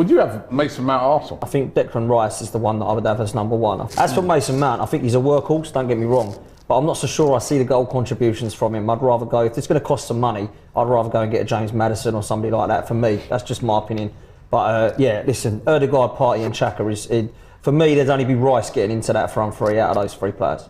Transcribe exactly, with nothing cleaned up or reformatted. Would you have Mason Mount Arsenal? I think Declan Rice is the one that I would have as number one. As for Mason Mount, I think he's a workhorse, don't get me wrong. But I'm not so sure I see the goal contributions from him. I'd rather go, if it's going to cost some money, I'd rather go and get a James Maddison or somebody like that for me. That's just my opinion. But uh, yeah, listen, Erdegaard, Partey and Chaka, is, it, for me, there'd only be Rice getting into that front three out of those three players.